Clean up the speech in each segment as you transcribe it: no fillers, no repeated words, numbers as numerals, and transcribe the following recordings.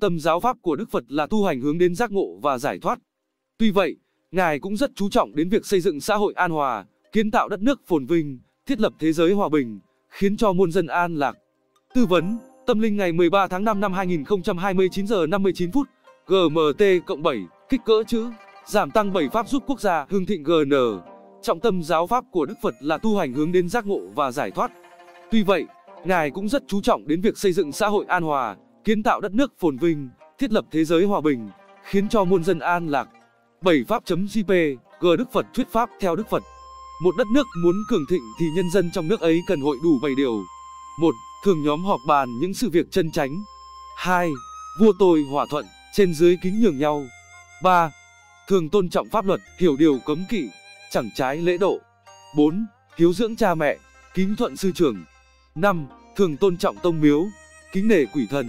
Tâm giáo pháp của Đức Phật là tu hành hướng đến giác ngộ và giải thoát. Tuy vậy, Ngài cũng rất chú trọng đến việc xây dựng xã hội an hòa, kiến tạo đất nước phồn vinh, thiết lập thế giới hòa bình, khiến cho muôn dân an lạc. Tư vấn tâm linh ngày 13 tháng 5 năm 2020 9:59 GMT+7, kích cỡ chữ, giảm tăng 7 pháp giúp quốc gia hưng thịnh GN. Trọng tâm giáo pháp của Đức Phật là tu hành hướng đến giác ngộ và giải thoát. Tuy vậy, Ngài cũng rất chú trọng đến việc xây dựng xã hội an hòa, kiến tạo đất nước phồn vinh, thiết lập thế giới hòa bình, khiến cho muôn dân an lạc. 7pháp.jpg Đức Phật thuyết pháp theo Đức Phật. Một đất nước muốn cường thịnh thì nhân dân trong nước ấy cần hội đủ 7 điều. 1. Thường nhóm họp bàn những sự việc chân chánh. 2. Vua tôi hòa thuận, trên dưới kính nhường nhau. 3. Thường tôn trọng pháp luật, hiểu điều cấm kỵ, chẳng trái lễ độ. 4. Hiếu dưỡng cha mẹ, kính thuận sư trưởng. 5. Thường tôn trọng tông miếu, kính nể quỷ thần.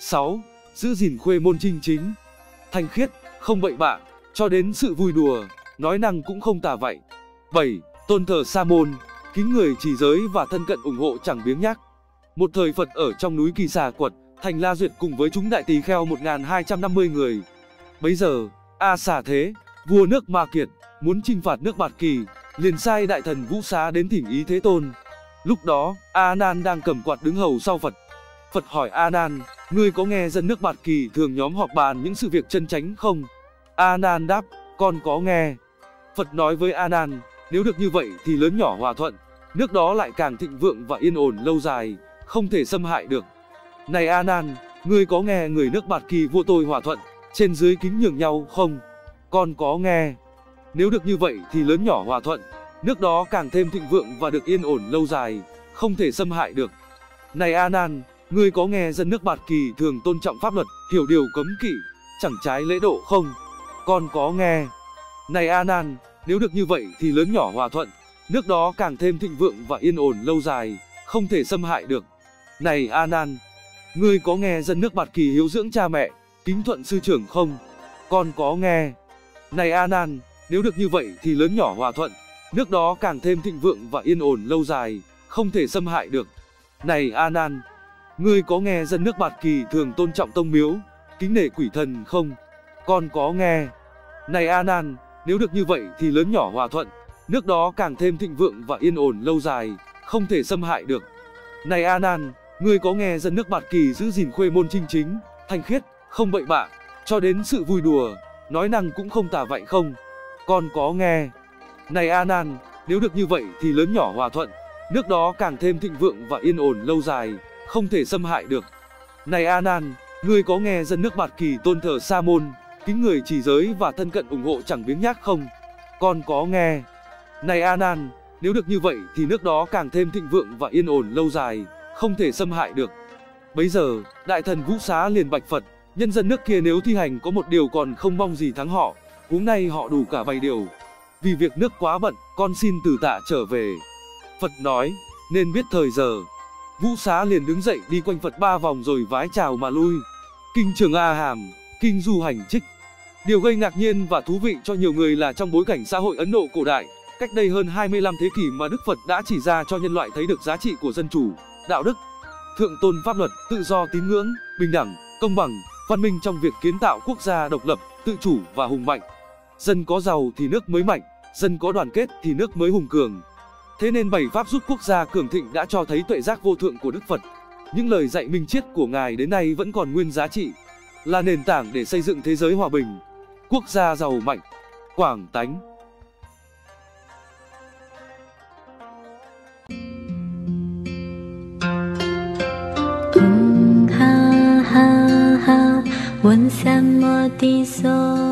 6. Giữ gìn khuê môn chinh chính, thanh khiết, không bậy bạ, cho đến sự vui đùa, nói năng cũng không tà vậy. 7. Tôn thờ Sa-môn, kính người trì giới và thân cận ủng hộ chẳng biếng nhác. Một thời Phật ở trong núi Kỳ Xà Quật, thành La Duyệt cùng với chúng đại tỳ kheo 1250 người. Bấy giờ, A-xà-thế, vua nước Ma Kiệt, muốn chinh phạt nước Bạt Kỳ, liền sai đại thần Vũ Xá đến thỉnh ý Thế Tôn. Lúc đó, A Nan đang cầm quạt đứng hầu sau Phật. Phật hỏi A Nan, ngươi có nghe dân nước Bạt Kỳ thường nhóm họp bàn những sự việc chân chánh không? A Nan đáp, con có nghe. Phật nói với A Nan, nếu được như vậy thì lớn nhỏ hòa thuận, nước đó lại càng thịnh vượng và yên ổn lâu dài, không thể xâm hại được. Này A Nan, ngươi có nghe người nước Bạt Kỳ vua tôi hòa thuận, trên dưới kính nhường nhau không? Con có nghe. Nếu được như vậy thì lớn nhỏ hòa thuận, nước đó càng thêm thịnh vượng và được yên ổn lâu dài, không thể xâm hại được. Này A Nan, ngươi có nghe dân nước Bạt Kỳ thường tôn trọng pháp luật, hiểu điều cấm kỵ, chẳng trái lễ độ không? Con có nghe. Này A Nan, nếu được như vậy thì lớn nhỏ hòa thuận, nước đó càng thêm thịnh vượng và yên ổn lâu dài, không thể xâm hại được. Này A Nan, ngươi có nghe dân nước Bạt Kỳ hiếu dưỡng cha mẹ, kính thuận sư trưởng không? Con có nghe. Này A Nan, nếu được như vậy thì lớn nhỏ hòa thuận, nước đó càng thêm thịnh vượng và yên ổn lâu dài, không thể xâm hại được. Này A Nan, ngươi có nghe dân nước Bạt Kỳ thường tôn trọng tông miếu, kính nể quỷ thần không? Con có nghe. Này A Nan, nếu được như vậy thì lớn nhỏ hòa thuận, nước đó càng thêm thịnh vượng và yên ổn lâu dài, không thể xâm hại được. Này A Nan, ngươi có nghe dân nước Bạt Kỳ giữ gìn khuê môn chinh chính, thanh khiết, không bậy bạ, cho đến sự vui đùa, nói năng cũng không tà vậy không? Con có nghe. Này A Nan, nếu được như vậy thì lớn nhỏ hòa thuận, nước đó càng thêm thịnh vượng và yên ổn lâu dài, không thể xâm hại được. Này A Nan, ngươi có nghe dân nước Bạt Kỳ tôn thờ Sa-môn, kính người trì giới và thân cận ủng hộ chẳng biếng nhác không? Con có nghe. Này A Nan, nếu được như vậy thì nước đó càng thêm thịnh vượng và yên ổn lâu dài, không thể xâm hại được. Bấy giờ, đại thần Vũ Xá liền bạch Phật, nhân dân nước kia nếu thi hành có một điều còn không mong gì thắng họ, huống nay họ đủ cả 7 điều. Vì việc nước quá bận, con xin từ tạ trở về. Phật nói, nên biết thời giờ. Vũ Xá liền đứng dậy đi quanh Phật 3 vòng rồi vái chào mà lui. Kinh Trường A Hàm, Kinh Du Hành trích. Điều gây ngạc nhiên và thú vị cho nhiều người là trong bối cảnh xã hội Ấn Độ cổ đại, cách đây hơn 25 thế kỷ mà Đức Phật đã chỉ ra cho nhân loại thấy được giá trị của dân chủ, đạo đức, thượng tôn pháp luật, tự do tín ngưỡng, bình đẳng, công bằng, văn minh trong việc kiến tạo quốc gia độc lập, tự chủ và hùng mạnh. Dân có giàu thì nước mới mạnh, dân có đoàn kết thì nước mới hùng cường. Thế nên 7 pháp giúp quốc gia cường thịnh đã cho thấy tuệ giác vô thượng của Đức Phật. Những lời dạy minh triết của Ngài đến nay vẫn còn nguyên giá trị, là nền tảng để xây dựng thế giới hòa bình, quốc gia giàu mạnh, quảng tánh. Ha ha ha,